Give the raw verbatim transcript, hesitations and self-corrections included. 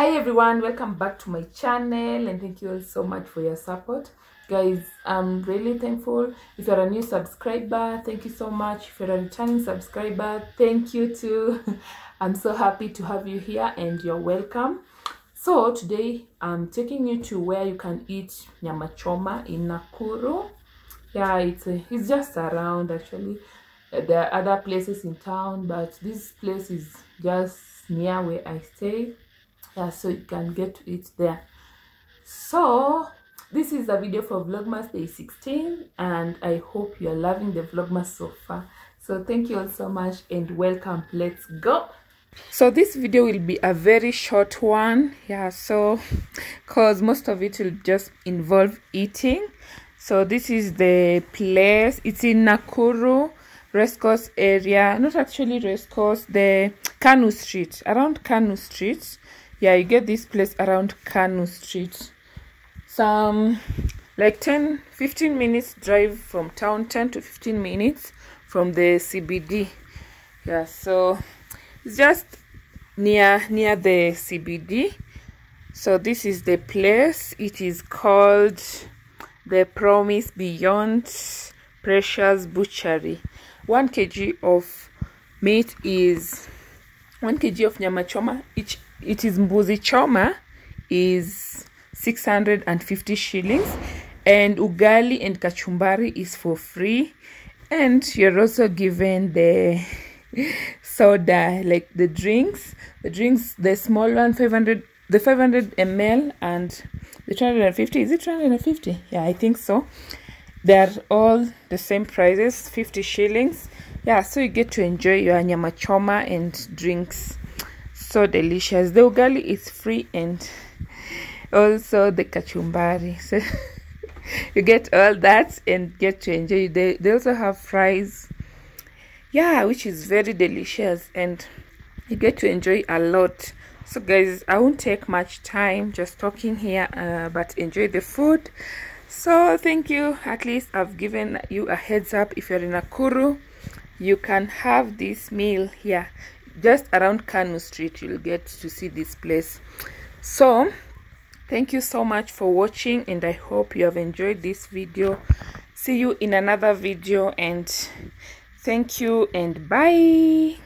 Hi everyone, welcome back to my channel and thank you all so much for your support. Guys, I'm really thankful. If you're a new subscriber, thank you so much. If you're a returning subscriber, thank you too. I'm so happy to have you here and you're welcome. So today I'm taking you to where you can eat nyamachoma in Nakuru. Yeah, it's, a, it's just around actually. There are other places in town, but this place is just near where I stay. Yeah, so you can get to it there. So this is a video for Vlogmas day sixteen and I hope you're loving the Vlogmas so far. So thank you all so much and welcome. Let's go. So this video will be a very short one. Yeah, so because most of it will just involve eating. So this is the place. It's in Nakuru, Racecourse area. Not actually Racecourse, the Kanu Street. Around Kanu Street. Yeah, you get this place around Kanu Street. Some like ten fifteen minutes drive from town, ten to fifteen minutes from the C B D. Yeah, so it's just near near the C B D. So this is the place. It is called the Promise Beyond Precious Butchery. one kilogram of meat is one kilogram of nyamachoma. Each it is mbuzi choma is six hundred fifty shillings, and ugali and kachumbari is for free, and you're also given the soda, like the drinks the drinks the small one, five hundred, the five hundred milliliters and the two hundred fifty. Is it two hundred fifty? Yeah, I think so. They're all the same prices, fifty shillings. Yeah, so you get to enjoy your nyamachoma and drinks. So delicious. The ugali is free and also the kachumbari, so you get all that and get to enjoy. They, they also have fries, yeah, which is very delicious, and you get to enjoy a lot. So guys, I won't take much time just talking here, uh, but enjoy the food. So thank you. At least I've given you a heads up. If you're in Nakuru, you can have this meal here. Just around Kanu Street, you'll get to see this place. So thank you so much for watching and I hope you have enjoyed this video. See you in another video and thank you and bye.